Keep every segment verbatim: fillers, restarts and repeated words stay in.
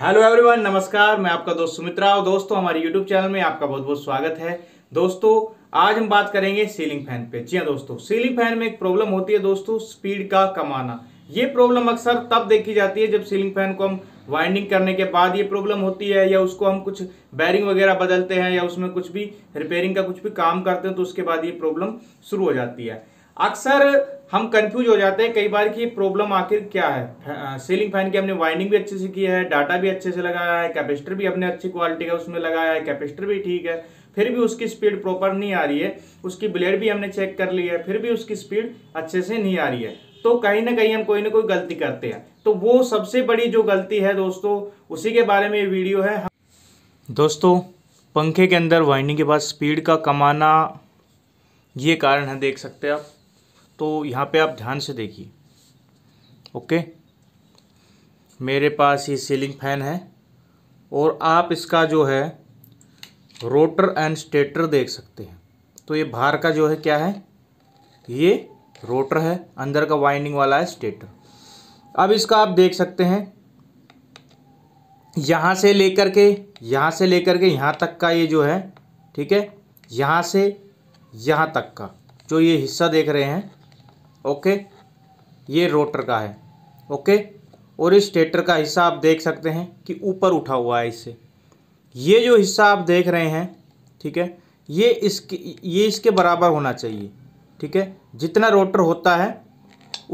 Hello everyone, नमस्कार। मैं आपका दोस्त सुमित्रा। दोस्तों, हमारे यूट्यूब चैनल में आपका बहुत बहुत स्वागत है। दोस्तों, आज हम बात करेंगे सीलिंग फैन पे। जी हाँ दोस्तों, सीलिंग फैन में एक प्रॉब्लम होती है दोस्तों, स्पीड का कम आना। ये प्रॉब्लम अक्सर तब देखी जाती है जब सीलिंग फैन को हम वाइंडिंग करने के बाद ये प्रॉब्लम होती है, या उसको हम कुछ बैरिंग वगैरह बदलते हैं, या उसमें कुछ भी रिपेयरिंग का कुछ भी काम करते हैं, तो उसके बाद ये प्रॉब्लम शुरू हो जाती है। अक्सर हम कंफ्यूज हो जाते हैं कई बार कि ये प्रॉब्लम आखिर क्या है। सीलिंग फैन की हमने वाइंडिंग भी अच्छे से की है, डाटा भी अच्छे से लगाया है, कैपेसिटर भी हमने अच्छी क्वालिटी का उसमें लगाया है, कैपेसिटर भी ठीक है, फिर भी उसकी स्पीड प्रॉपर नहीं आ रही है। उसकी ब्लेड भी हमने चेक कर ली है, फिर भी उसकी स्पीड अच्छे से नहीं आ रही है। तो कहीं ना कहीं हम कोई ना कोई गलती करते हैं। तो वो सबसे बड़ी जो गलती है दोस्तों, उसी के बारे में ये वीडियो है। दोस्तों, पंखे के अंदर वाइंडिंग के बाद स्पीड का कम आना, ये कारण है, देख सकते हैं आप। तो यहाँ पे आप ध्यान से देखिए। ओके, मेरे पास ये सीलिंग फैन है और आप इसका जो है रोटर एंड स्टेटर देख सकते हैं। तो ये बाहर का जो है क्या है, ये रोटर है, अंदर का वाइंडिंग वाला है स्टेटर। अब इसका आप देख सकते हैं, यहाँ से लेकर के यहाँ से लेकर के यहाँ तक का ये जो है, ठीक है, यहाँ से यहाँ तक का जो ये हिस्सा देख रहे हैं, ओके, ये रोटर का है, ओके। और इस स्टेटर का हिस्सा आप देख सकते हैं कि ऊपर उठा हुआ है। इससे ये जो हिस्सा आप देख रहे हैं, ठीक है, ये इसके ये इसके बराबर होना चाहिए, ठीक है। जितना रोटर होता है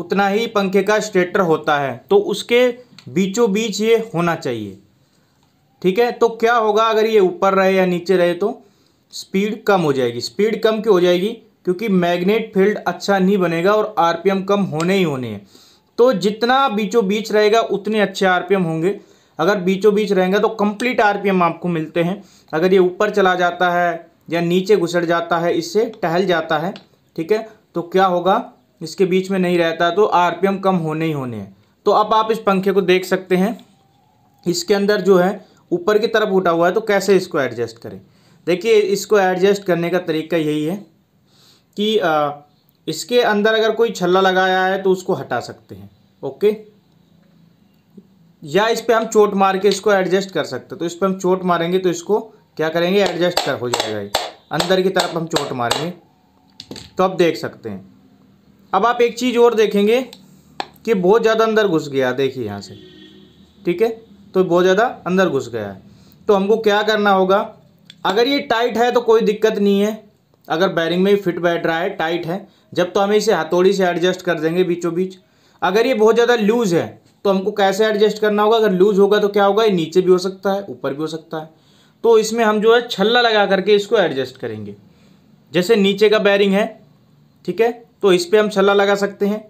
उतना ही पंखे का स्टेटर होता है, तो उसके बीचों बीच ये होना चाहिए, ठीक है। तो क्या होगा अगर ये ऊपर रहे या नीचे रहे, तो स्पीड कम हो जाएगी। स्पीड कम क्यों हो जाएगी? क्योंकि मैग्नेट फील्ड अच्छा नहीं बनेगा और आरपीएम कम होने ही होने हैं। तो जितना बीचों बीच रहेगा उतने अच्छे आरपीएम होंगे। अगर बीचों बीच रहेंगे तो कंप्लीट आरपीएम आपको मिलते हैं। अगर ये ऊपर चला जाता है या नीचे घुसड़ जाता है, इससे टहल जाता है, ठीक है, तो क्या होगा, इसके बीच में नहीं रहता, तो आरपीएम कम होने ही होने हैं। तो अब आप इस पंखे को देख सकते हैं, इसके अंदर जो है ऊपर की तरफ उठा हुआ है। तो कैसे इसको एडजस्ट करें, देखिए। इसको एडजस्ट करने का तरीका यही है कि आ, इसके अंदर अगर कोई छल्ला लगाया है तो उसको हटा सकते हैं, ओके, या इस पर हम चोट मार के इसको एडजस्ट कर सकते हैं। तो इस पर हम चोट मारेंगे तो इसको क्या करेंगे, एडजस्ट कर हो जाएगा, अंदर की तरफ हम चोट मारेंगे। तो आप देख सकते हैं। अब आप एक चीज़ और देखेंगे कि बहुत ज़्यादा अंदर घुस गया, देखिए यहाँ से, ठीक है, तो बहुत ज़्यादा अंदर घुस गया है। तो हमको क्या करना होगा, अगर ये टाइट है तो कोई दिक्कत नहीं है, अगर बैरिंग में फिट बैठ रहा है, टाइट है जब, तो हमें इसे हथौड़ी से एडजस्ट कर देंगे बीचों बीच। अगर ये बहुत ज़्यादा लूज़ है तो हमको कैसे एडजस्ट करना होगा, अगर लूज़ होगा तो क्या होगा, ये नीचे भी हो सकता है, ऊपर भी हो सकता है। तो इसमें हम जो है छल्ला लगा करके इसको एडजस्ट करेंगे। जैसे नीचे का बैरिंग है, ठीक है, तो इस पर हम छल्ला लगा सकते हैं।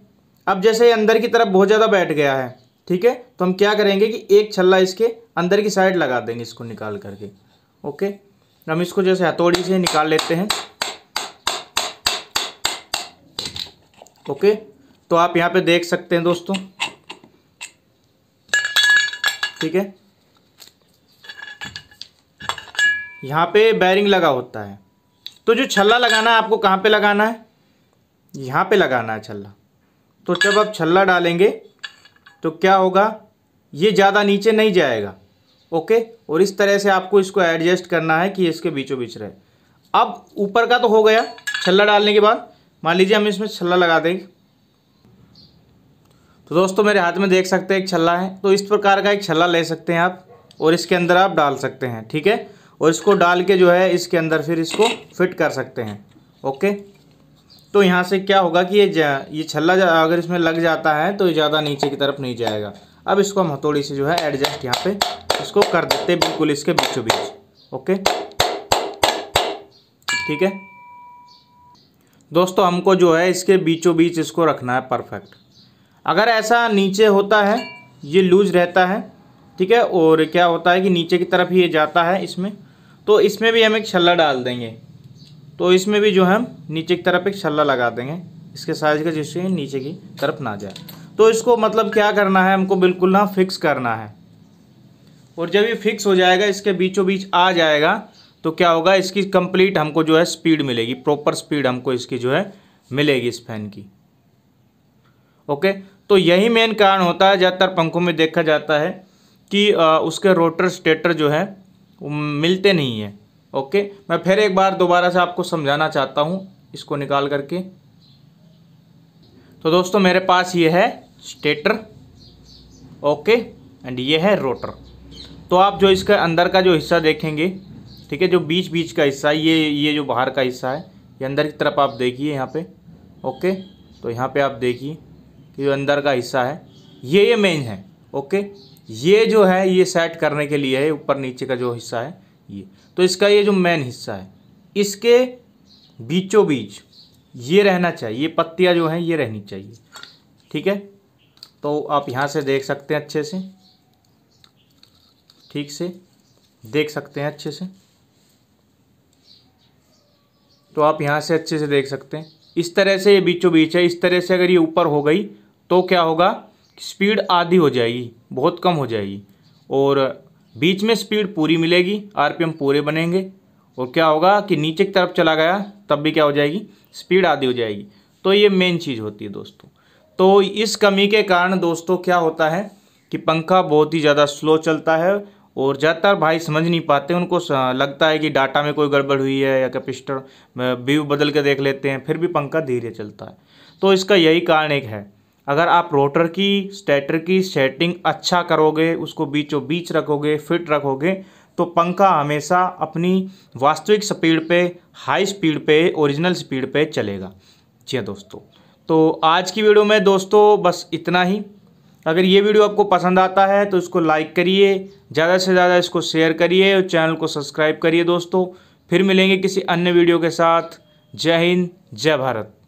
अब जैसे ये अंदर की तरफ बहुत ज़्यादा बैठ गया है, ठीक है, तो हम क्या करेंगे कि एक छल्ला इसके अंदर की साइड लगा देंगे, इसको निकाल करके, ओके। हम इसको जैसे हथौड़ी से निकाल लेते हैं, ओके। तो आप यहाँ पे देख सकते हैं दोस्तों, ठीक है, यहाँ पे बैरिंग लगा होता है। तो जो छल्ला लगाना है आपको कहाँ पे लगाना है, यहाँ पे लगाना है छल्ला। तो जब आप छल्ला डालेंगे तो क्या होगा, ये ज़्यादा नीचे नहीं जाएगा, ओके। और इस तरह से आपको इसको एडजस्ट करना है कि इसके बीचों बीच रहे। अब ऊपर का तो हो गया छल्ला डालने के बाद, मान लीजिए हम इसमें छल्ला लगा देंगे। तो दोस्तों, मेरे हाथ में देख सकते हैं एक छल्ला है, तो इस प्रकार का एक छल्ला ले सकते हैं आप और इसके अंदर आप डाल सकते हैं, ठीक है, और इसको डाल के जो है इसके अंदर फिर इसको फिट कर सकते हैं, ओके। तो यहाँ से क्या होगा कि ये ये छल्ला अगर इसमें लग जाता है तो ज़्यादा नीचे की तरफ नहीं जाएगा। अब इसको हम हथौड़ी से जो है एडजस्ट यहाँ पे इसको कर देते हैं, बिल्कुल इसके बीचों बीच, ओके, ठीक है। दोस्तों, हमको जो है इसके बीचों बीच इसको रखना है परफेक्ट। अगर ऐसा नीचे होता है, ये लूज़ रहता है, ठीक है, और क्या होता है कि नीचे की तरफ ही ये जाता है इसमें, तो इसमें भी हम एक छल्ला डाल देंगे। तो इसमें भी जो है हम नीचे की तरफ एक छल्ला लगा देंगे, इसके साइज़ का, जिससे नीचे की तरफ ना जाए। तो इसको मतलब क्या करना है, हमको बिल्कुल ना फिक्स करना है, और जब ये फिक्स हो जाएगा, इसके बीचों बीच आ जाएगा, तो क्या होगा, इसकी कंप्लीट हमको जो है स्पीड मिलेगी, प्रॉपर स्पीड हमको इसकी जो है मिलेगी इस फैन की, ओके। तो यही मेन कारण होता है, ज़्यादातर पंखों में देखा जाता है कि उसके रोटर स्टेटर जो है मिलते नहीं है। ओके, मैं फिर एक बार दोबारा से आपको समझाना चाहता हूँ इसको निकाल करके। तो दोस्तों मेरे पास ये है स्टेटर, ओके, एंड ये है रोटर। तो आप जो इसका अंदर का जो हिस्सा देखेंगे, ठीक है, जो बीच बीच का हिस्सा, ये ये जो बाहर का हिस्सा है, ये अंदर की तरफ आप देखिए यहाँ पे। ओके, तो यहाँ पे आप देखिए कि जो अंदर का हिस्सा है ये ये मेन है। ओके, ये जो है ये सेट करने के लिए है, ऊपर नीचे का जो हिस्सा है ये। तो इसका ये जो मेन हिस्सा है इसके बीचों बीच ये रहना चाहिए, ये पत्तियाँ जो हैं ये रहनी चाहिए, ठीक है। तो आप यहाँ से देख सकते हैं अच्छे से, ठीक से देख सकते हैं अच्छे से। तो आप यहाँ से अच्छे से देख सकते हैं, इस तरह से ये बीचों बीच है। इस तरह से अगर ये ऊपर हो गई तो क्या होगा, स्पीड आधी हो जाएगी, बहुत कम हो जाएगी, और बीच में स्पीड पूरी मिलेगी, आरपीएम पूरे बनेंगे। और क्या होगा कि नीचे की तरफ चला गया तब भी क्या हो जाएगी, स्पीड आधी हो जाएगी। तो ये मेन चीज़ होती है दोस्तों। तो इस कमी के कारण दोस्तों क्या होता है कि पंखा बहुत ही ज़्यादा स्लो चलता है, और ज़्यादातर भाई समझ नहीं पाते, उनको लगता है कि डाटा में कोई गड़बड़ हुई है या कैपेसिटर व्यू बदल के देख लेते हैं, फिर भी पंखा धीरे चलता है। तो इसका यही कारण एक है। अगर आप रोटर की स्टेटर की सेटिंग अच्छा करोगे, उसको बीचों बीच रखोगे, फिट रखोगे, तो पंखा हमेशा अपनी वास्तविक स्पीड पे, हाई स्पीड पे, ओरिजिनल स्पीड पे चलेगा। जी दोस्तों, तो आज की वीडियो में दोस्तों बस इतना ही। अगर ये वीडियो आपको पसंद आता है तो इसको लाइक करिए, ज़्यादा से ज़्यादा इसको शेयर करिए, और चैनल को सब्सक्राइब करिए दोस्तों। फिर मिलेंगे किसी अन्य वीडियो के साथ। जय हिंद, जय भारत।